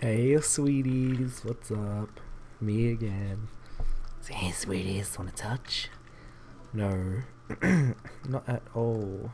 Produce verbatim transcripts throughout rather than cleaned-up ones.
Hey sweeties, what's up? Me again. Hey sweeties, wanna touch? No. Not at all.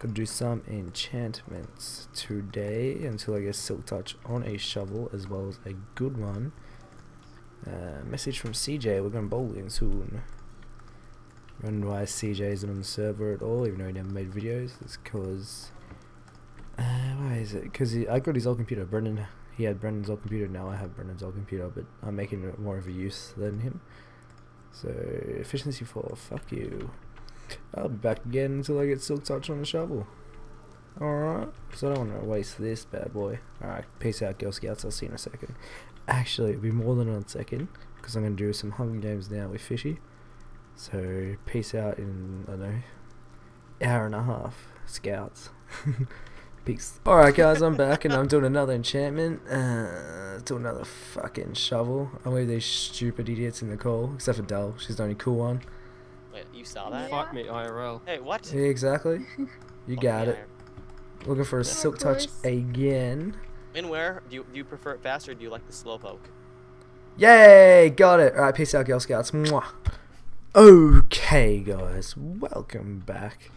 Could do some enchantments today until I get silk touch on a shovel as well as a good one. Uh, message from C J, we're going bowling soon. Wonder why C J isn't on the server at all, even though he never made videos. It's cause uh, why is it? Cause he, I got his old computer. Brendan, he had Brendan's old computer. Now I have Brendan's old computer, but I'm making it more of a use than him. So efficiency four. Fuck you. I'll be back again until I get silk touch on the shovel. Alright, so I don't want to waste this bad boy. Alright, peace out Girl Scouts, I'll see you in a second. Actually, it'll be more than a second, because I'm going to do some Hunger Games now with Fishy. So, peace out in, I don't know, hour and a half, Scouts. Peace. Alright guys, I'm back and I'm doing another enchantment. Uh, do another fucking shovel. I'll leave these stupid idiots in the call, except for Del, she's the only cool one. You saw that? Fuck me, I R L. Hey, what? Yeah, exactly. You got it. Looking for a yeah, silk touch again. And where? Do you, do you prefer it faster or do you like the slow poke? Yay! Got it! Alright, peace out, Girl Scouts. Mwah. Okay, guys. Welcome back.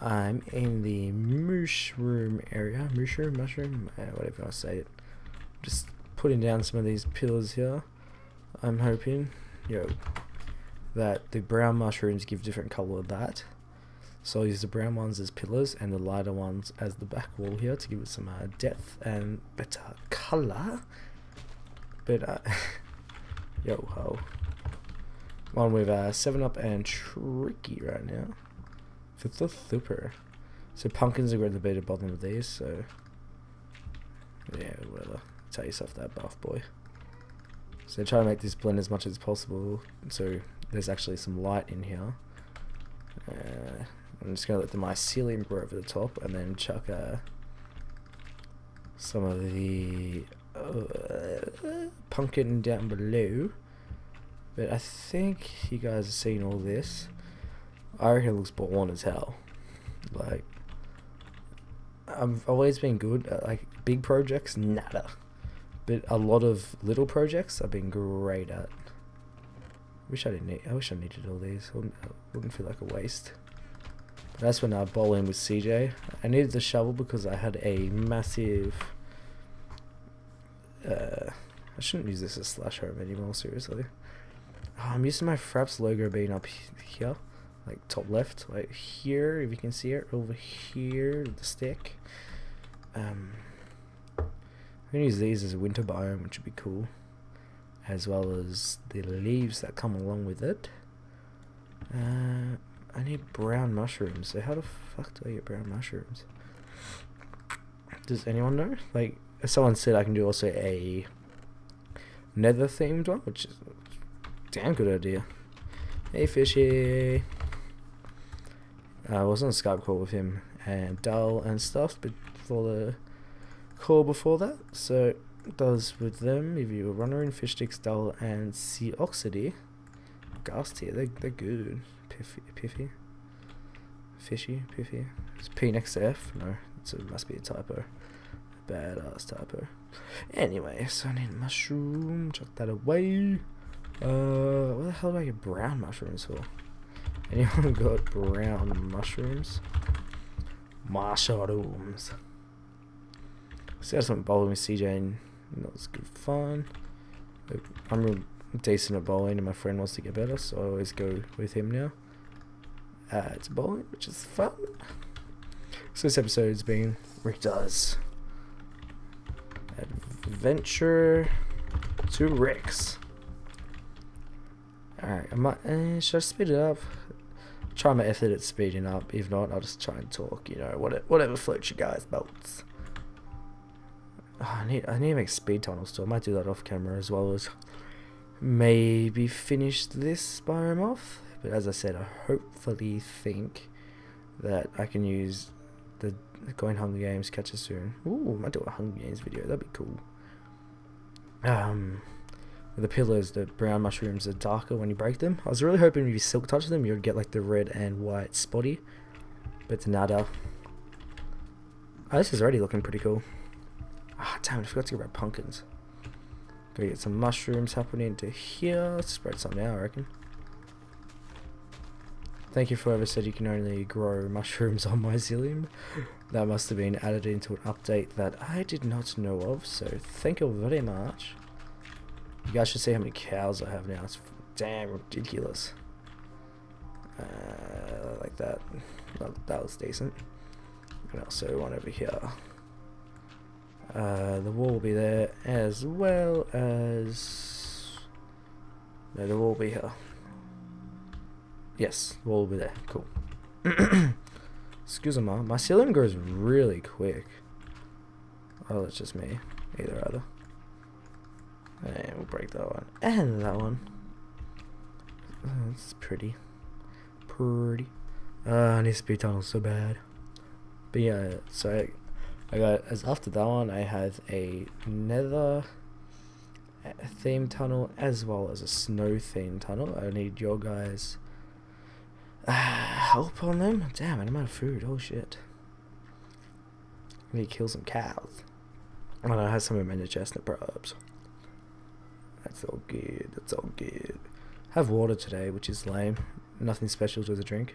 I'm in the mushroom area. Mushroom? Mushroom? Uh, whatever you want to say it. Just putting down some of these pillars here. I'm hoping. Yo. That the brown mushrooms give different colour of that. So I'll use the brown ones as pillars and the lighter ones as the back wall here to give it some uh, depth and better colour. But, uh, yo ho. One with uh, seven up and Tricky right now. For the super. So pumpkins are going to be the bottom of these, so. Yeah, whatever. Tell yourself that, buff boy. So try to make this blend as much as possible. So there's actually some light in here. Uh, I'm just going to let the mycelium grow over the top and then chuck uh, some of the uh, pumpkin down below. But I think you guys have seen all this. I reckon it looks boring as hell. Like, I've always been good at like big projects, nada. But a lot of little projects I've been great at. Wish I didn't need, I wish I needed all these. Wouldn't, wouldn't feel like a waste. But that's when I bowl in with C J. I needed the shovel because I had a massive. Uh, I shouldn't use this as slash home anymore. Seriously. Oh, I'm used to my Fraps logo being up here, like top left, like here. If you can see it over here, with the stick. Um. I'm going to use these as a winter biome, which would be cool, as well as the leaves that come along with it. Uh, I need brown mushrooms, so how the fuck do I get brown mushrooms? Does anyone know? Like, someone said I can do also a nether themed one, which is a damn good idea. Hey Fishy! I was on a Skype call with him, and Dull and stuff, but for the call before that, so does with them if you were wondering. Fish sticks, Dull and SeaOxidy, ghast here, they're, they're good. Piffy, Piffy, Fishy, Piffy. It's P next to F. No, it's a, it must be a typo. Badass typo. Anyway, so I need mushroom. Chuck that away. Uh, what the hell do I get brown mushrooms for? Anyone got brown mushrooms? Mushrooms. So I just went bowling with C J and that was good fun. I'm really decent at bowling and my friend wants to get better, so I always go with him now. Uh, it's bowling, which is fun. So this episode's been Rick Does Adventure to Rick's. Alright, I might, uh, should I speed it up? Try my effort at speeding up. If not, I'll just try and talk, you know, whatever, whatever floats you guys' boats. Oh, I need I need to make speed tunnels too. I might do that off camera as well as maybe finish this biome off. But as I said, I hopefully think that I can use the going Hunger Games catcher soon. Ooh, I might do a Hunger Games video. That'd be cool. Um, the pillars, the brown mushrooms are darker when you break them. I was really hoping if you silk touch them, you'd get like the red and white spotty. But nada. Oh, this is already looking pretty cool. Ah, Damn, I forgot to get about pumpkins. Gotta get some mushrooms happening into here. Let's spread something out, I reckon. Thank you for whoever said you can only grow mushrooms on mycelium. That must have been added into an update that I did not know of, so thank you very much. You guys should see how many cows I have now. It's damn ridiculous. Uh, like that. That, that was decent. And also one over here. Uh, the wall will be there as well as... No, the wall will be here. Yes, the wall will be there. Cool. Excuse me, ma. Mycelium grows really quick. Oh, that's just me. Either, either. And we'll break that one. And that one. Oh, this is pretty. Pretty. Uh, I need speed tunnel so bad. But yeah, so... I, I got, as after that one, I have a nether theme tunnel as well as a snow theme tunnel. I need your guys' uh, help on them. Damn, I'm out of food. Oh shit! I need to kill some cows. And I have some of my chestnut probes. That's all good. That's all good. Have water today, which is lame. Nothing special to the drink.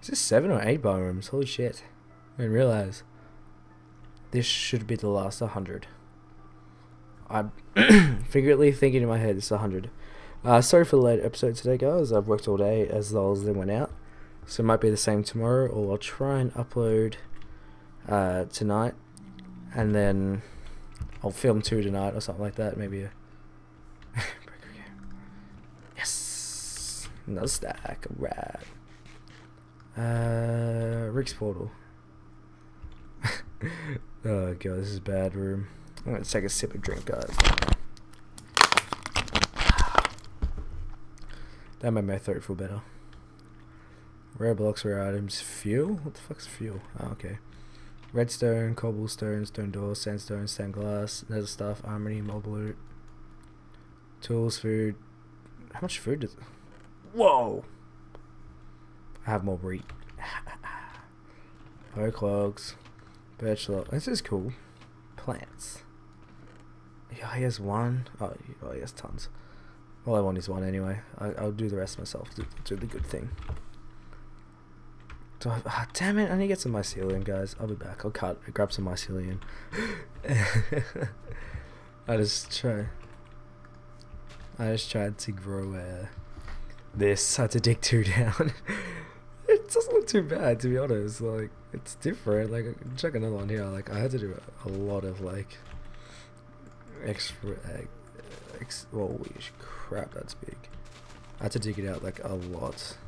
Is this seven or eight biomes? Holy shit! I didn't realize. This should be the last one hundred. I'm figuratively thinking in my head, it's one hundred. Uh, sorry for the late episode today, guys. I've worked all day as well as they went out. So it might be the same tomorrow, or I'll try and upload uh, tonight. And then I'll film two tonight or something like that. Maybe a... Yes! Another stack. Alright. Uh, Rick's Portal. Oh god, this is a bad room. I'm gonna take a sip of drink, guys. That made my throat feel better. Rare blocks, rare items, fuel? What the fuck's fuel? Oh, okay. Redstone, cobblestone, stone door, sandstone, sand glass, nether stuff, armory, mob loot, tools, food. How much food does... Whoa! I have more wheat. Bow clogs. Birch log. This is cool. Plants. Yeah, he has one. Oh, oh, he has tons. All I want is one anyway. I, I'll do the rest myself. Do, do the good thing. Do I, oh, damn it! I need to get some mycelium, guys. I'll be back. I'll cut. I'll grab some mycelium. I just try. I just tried to grow uh, this. I had to dig two down. It doesn't look too bad, to be honest. Like, it's different. Like, check another one here. Like, I had to do a lot of like extra ex holy crap, that's big. I had to dig it out like a lot.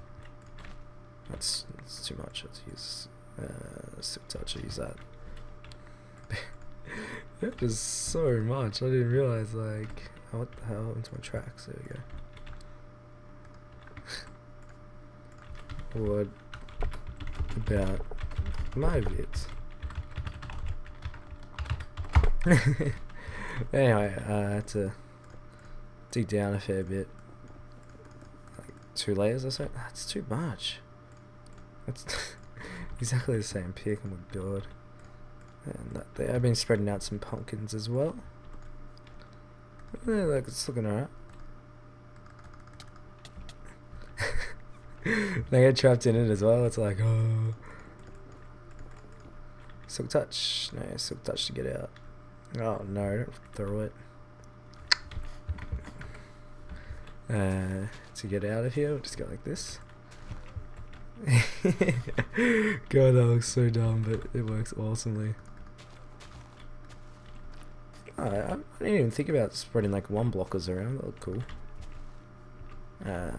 That's, that's too much. Let's use uh sip touch. Use that. That is so much. I didn't realize like what the hell into my tracks. There we go. What about my vids? Anyway, uh, I had to dig down a fair bit. Like two layers or so? That's too much. That's exactly the same pick, oh my god. And that there. I've been spreading out some pumpkins as well. Yeah, like, it's looking alright. They get trapped in it as well. It's like, oh, silk touch. No, silk touch to get out. Oh no, don't throw it. Uh, to get out of here, we'll just go like this. God, that looks so dumb, but it works awesomely. Oh, I didn't even think about spreading like one blockers around. That looked cool. Uh.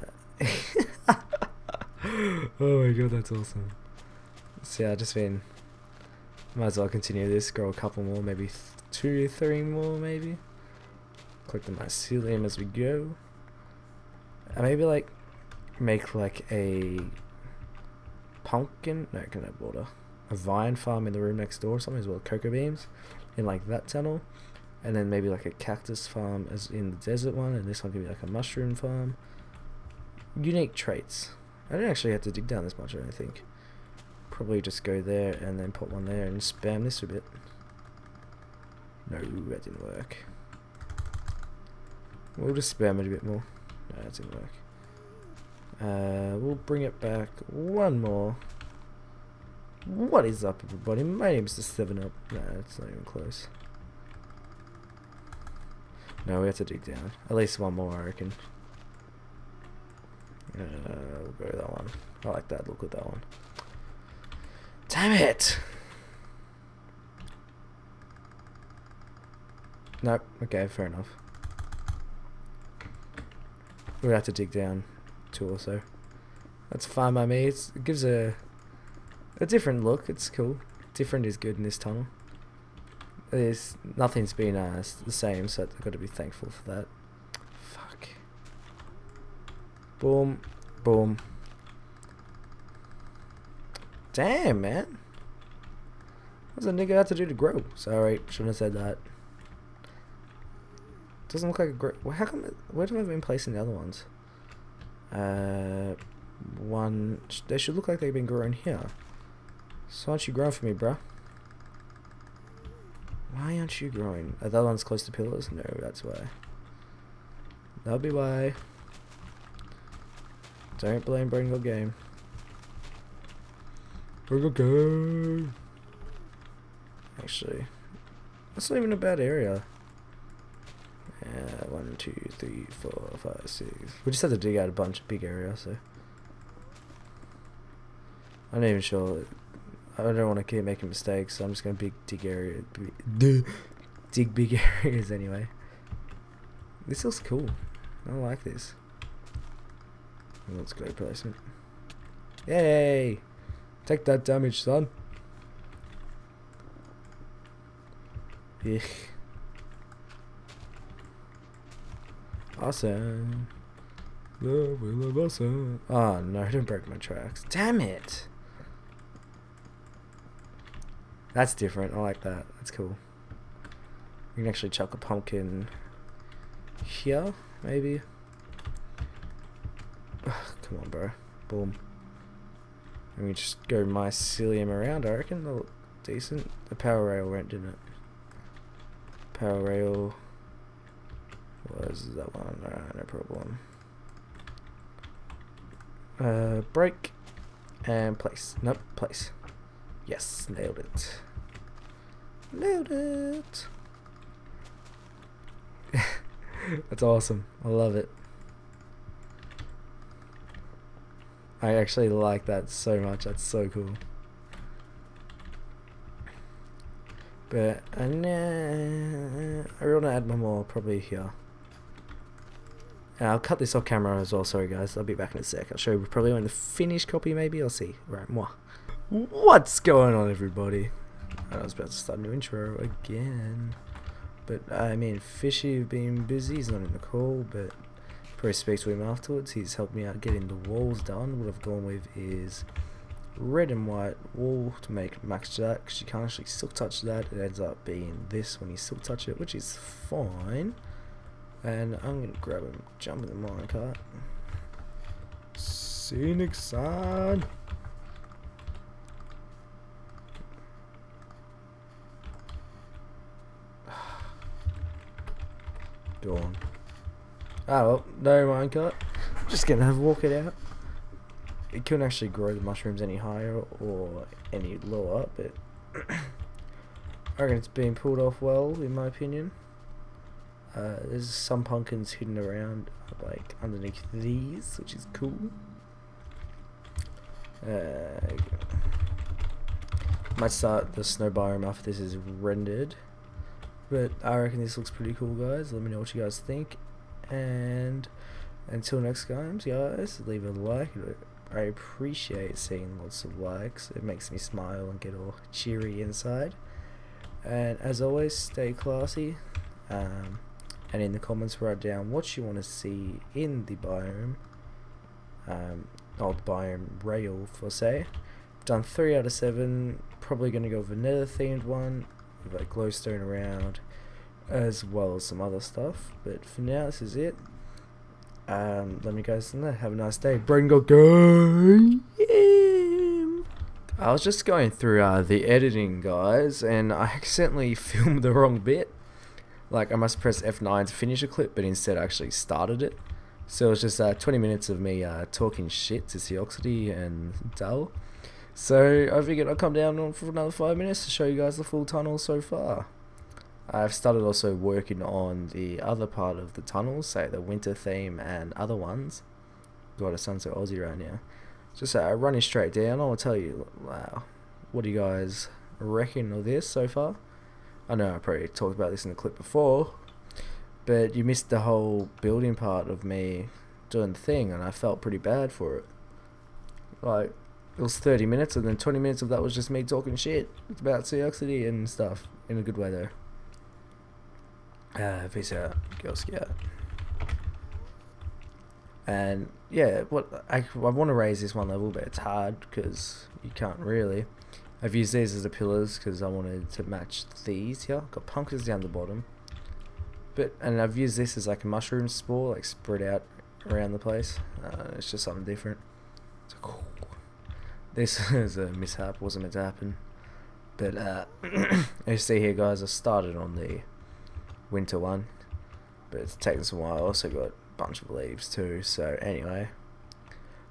Oh my god, that's awesome. So yeah, I just been, might as well continue this, grow a couple more, maybe th two, three more maybe. Click the mycelium as we go. And maybe like, make like a pumpkin, no, can I border? A vine farm in the room next door, something as well, cocoa beams, in like that tunnel. And then maybe like a cactus farm as in the desert one, and this one can be like a mushroom farm. Unique traits. I don't actually have to dig down this much, I don't think. Probably just go there and then put one there and spam this a bit. No, that didn't work. We'll just spam it a bit more. No, that didn't work. Uh, we'll bring it back one more. What is up, everybody? My name's the seven up. No, it's not even close. No, we have to dig down. At least one more, I reckon. Uh, we'll go with that one. I like that look of that one. Damn it! Nope. Okay, fair enough. We'll have to dig down two or so. That's fine by me. It's, it gives a a different look. It's cool. Different is good in this tunnel. There's nothing's been uh, the same, so I've got to be thankful for that. Fuck. Boom, boom. Damn, man. What's a nigga have to do to grow? Sorry, shouldn't have said that. Doesn't look like a grow. Well, how come? It, where do I have been placing the other ones? Uh, one. They should look like they've been grown here. So aren't you growing for me, bruh? Why aren't you growing? Are the other ones close to pillars? No, that's why. That'll be why. Don't blame BradenGotGame. BradenGotGame. Actually, that's not even a bad area. Yeah, one, two, three, four, five, six. We just had to dig out a bunch of big areas, so. I'm not even sure. I don't want to keep making mistakes, so I'm just going to big dig area, big, dig big areas anyway. This looks cool. I like this. Let's go placement. Yay! Take that damage, son. Ech. Awesome. The will of awesome. Ah, oh, no! Don't break my tracks. Damn it! That's different. I like that. That's cool. You can actually chuck a pumpkin here, maybe. Ugh, come on, bro. Boom. And we just go mycelium around. I reckon they'll look decent. The power rail went, didn't it? Power rail was that one. Alright, no problem. Uh, break and place. Nope, place. Yes, nailed it. Nailed it. That's awesome. I love it. I actually like that so much. That's so cool. But uh, nah, I really want to add one more probably here. And I'll cut this off camera as well. Sorry guys, I'll be back in a sec. I'll show you probably when the finished copy maybe. I'll see. Right, moi. What's going on, everybody? I was about to start a new intro again, but I mean, Fishy's been busy. He's not in the call, but probably speaks to him afterwards. He's helped me out getting the walls done. What I've gone with is red and white wall to make max that, because you can't actually silk touch that. It ends up being this when you silk touch it, which is fine. And I'm gonna grab him, jump in the minecart. See you next time. Dawn. Oh well, no minecart. Just gonna have walk it out. It couldn't actually grow the mushrooms any higher or any lower, but I reckon it's being pulled off well, in my opinion. Uh, there's some pumpkins hidden around, like underneath these, which is cool. Uh, might start the snow biome after this is rendered. But I reckon this looks pretty cool, guys. Let me know what you guys think. And until next time, guys, leave a like. I appreciate seeing lots of likes. It makes me smile and get all cheery inside. And as always, stay classy. Um, and in the comments, write down what you want to see in the biome. Um, old biome rail, for say. I've done three out of seven. Probably going to go with a Nether themed one. Like glowstone around, as well as some other stuff. But for now, this is it. Um, let me guys know. Have a nice day. BradenGotGame. Yeah. I was just going through uh, the editing, guys, and I accidentally filmed the wrong bit. like I must press F nine to finish a clip, but instead I actually started it. So it was just uh, twenty minutes of me uh, talking shit to SeaOxidy and Dull. So I figured I'd come down on for another five minutes to show you guys the full tunnel so far. I've started also working on the other part of the tunnel, say the winter theme and other ones. Got a sunset Aussie right now. Just uh, running straight down, I'll tell you, wow, what do you guys reckon of this so far? I know I probably talked about this in the clip before, but you missed the whole building part of me doing the thing, and I felt pretty bad for it. Like, it was thirty minutes, and then twenty minutes of that was just me talking shit about SeaOxidy and stuff, in a good way though. Uh, peace out, Girl Scout. And yeah, what I, I want to raise this one level, but it's hard because you can't really. I've used these as the pillars because I wanted to match these here. Got punkers down the bottom, but and I've used this as like a mushroom spore, like spread out around the place. Uh, it's just something different. It's like, oh. This is a mishap, wasn't meant to happen. But uh, as you see here, guys, I started on the winter one, but it's taken some while. I also got a bunch of leaves too, so anyway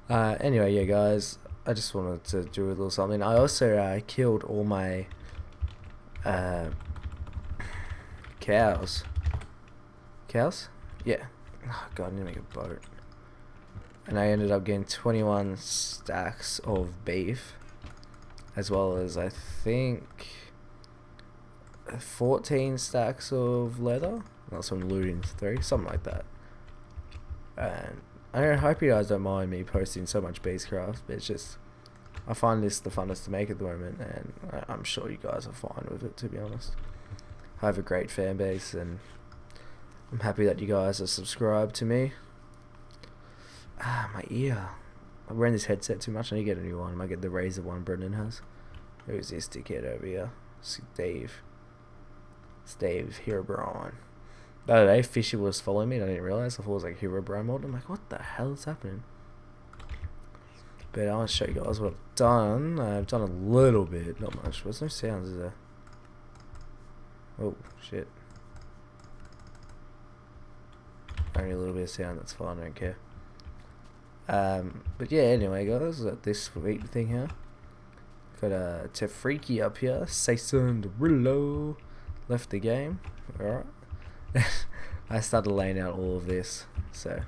uh, anyway yeah guys, I just wanted to do a little something. I also uh, killed all my uh, cows cows? Yeah, oh god, I need to make a boat, and I ended up getting twenty-one stacks of beef, as well as I think fourteen stacks of leather, that's what I'm looting through, something like that. And I hope you guys don't mind me posting so much beastcraft, but it's just I find this the funnest to make at the moment, and I'm sure you guys are fine with it, to be honest. I have a great fan base, and I'm happy that you guys are subscribed to me. Ah, my ear. I'm wearing this headset too much. I need to get a new one. I might get the Razer one Brendan has. Who's this dickhead over here? It's Dave. Steve Herobrine. The other day, Fishy was following me and I didn't realise. I thought it was like Herobrine mode. I'm like, what the hell is happening? But I'll show you guys what I've done. I've done a little bit, not much. There's no sounds, is there? Oh, shit. Only a little bit of sound, that's fine, I don't care. Um, but yeah, anyway, guys, this sweet thing here. Got a uh, Tefriki up here, Saison de Willow. Left the game, alright. I started laying out all of this, so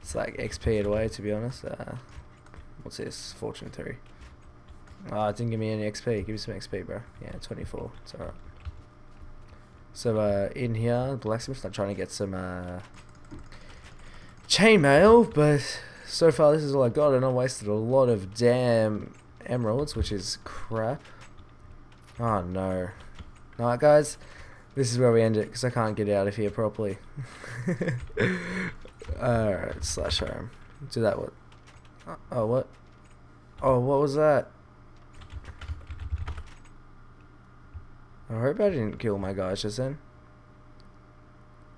it's like X P'd away, to be honest. Uh, what's this? Fortune three. Ah, oh, it didn't give me any X P. Give me some X P, bro. Yeah, twenty-four. It's alright. So uh, in here, blacksmith's not trying to get some uh, chainmail, but so far this is all I got, and I wasted a lot of damn emeralds, which is crap. Oh no. Alright guys, this is where we end it because I can't get out of here properly. Alright, slash home. Do that what? Oh what? Oh what was that? I hope I didn't kill my guys just then.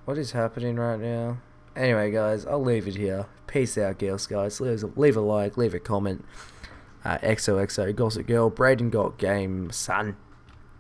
What is happening right now? Anyway guys, I'll leave it here. Peace out girls guys. Leave a, leave a like, leave a comment. Uh, X O X O, Gossip Girl, BradenGotGame, son.